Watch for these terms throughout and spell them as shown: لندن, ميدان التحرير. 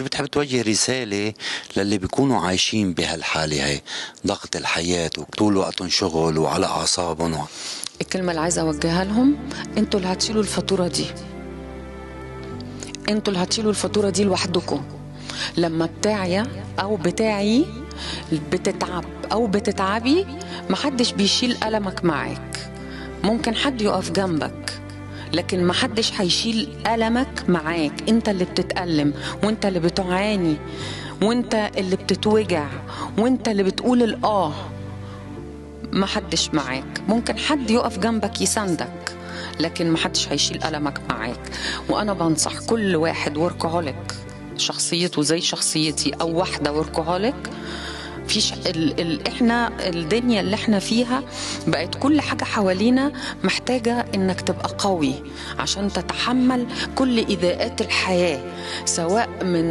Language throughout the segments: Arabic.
شو بتحب توجه رسالة للي بيكونوا عايشين بهالحالة هي، ضغط الحياة وطول وقتهم شغل وعلى أعصابهم؟ الكلمة اللي عايزة أوجهها لهم: أنتوا اللي هتشيلوا الفاتورة دي، أنتوا اللي هتشيلوا الفاتورة دي لوحدكم. لما بتاعي أو بتاعي بتتعب أو بتتعبي، محدش بيشيل ألمك معاك. ممكن حد يقف جنبك، لكن محدش هيشيل ألمك معاك. انت اللي بتتألم، وانت اللي بتعاني، وانت اللي بتتوجع، وانت اللي بتقول الآه. محدش معاك. ممكن حد يقف جنبك يساندك، لكن محدش هيشيل ألمك معاك. وأنا بنصح كل واحد وركهوليك شخصيته زي شخصيتي أو واحدة وركهوليك، فيش احنا الدنيا اللي احنا فيها بقت كل حاجه حوالينا محتاجه انك تبقى قوي عشان تتحمل كل ايذاءات الحياه، سواء من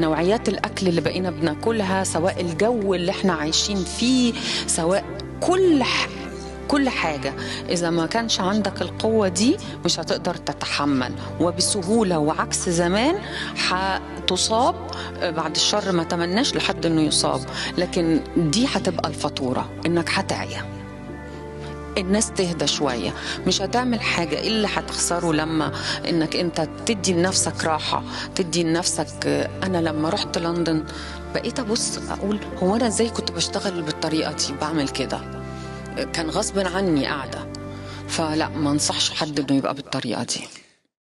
نوعيات الاكل اللي بقينا بناكلها، سواء الجو اللي احنا عايشين فيه، سواء كل حاجة. إذا ما كانش عندك القوة دي مش هتقدر تتحمل، وبسهولة، وعكس زمان هتصاب بعد الشر. ما تمناش لحد إنه يصاب، لكن دي هتبقى الفاتورة إنك هتعيا. الناس تهدى شوية، مش هتعمل حاجة إلا هتخسره لما إنك أنت تدي لنفسك راحة، تدي لنفسك. أنا لما رحت لندن بقيت أبص أقول: هو أنا إزاي كنت بشتغل بالطريقة دي، بعمل كده؟ كان غصب عني قاعدة. فلا، ما انصحش حد انه يبقى بالطريقة دي.